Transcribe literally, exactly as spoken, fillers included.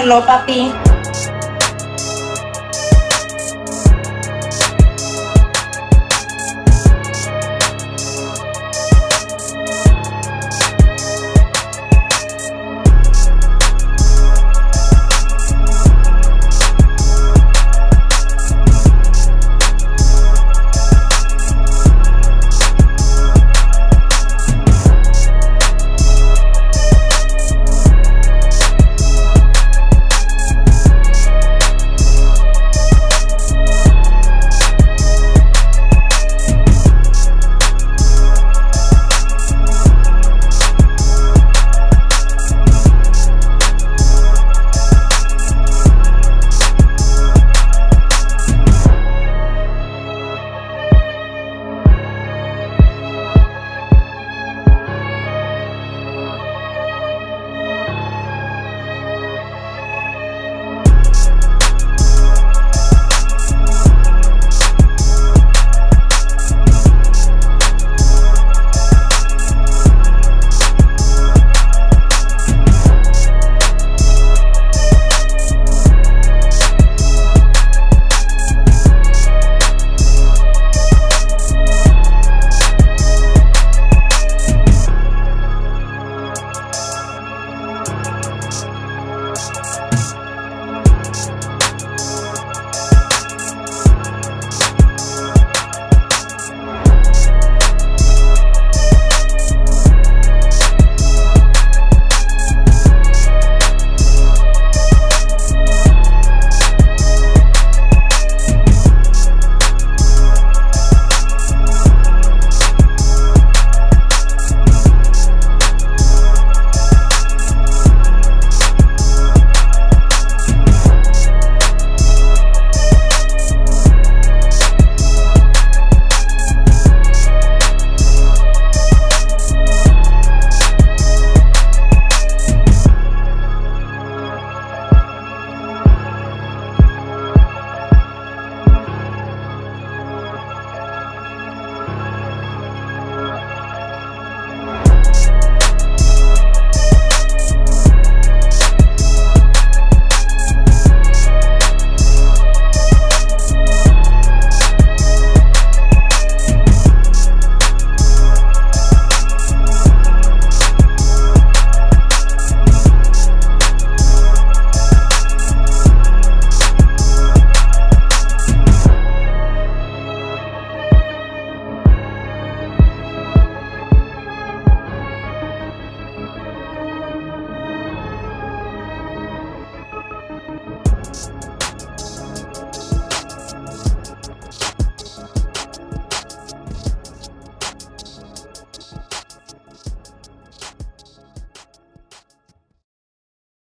Hello, Papi.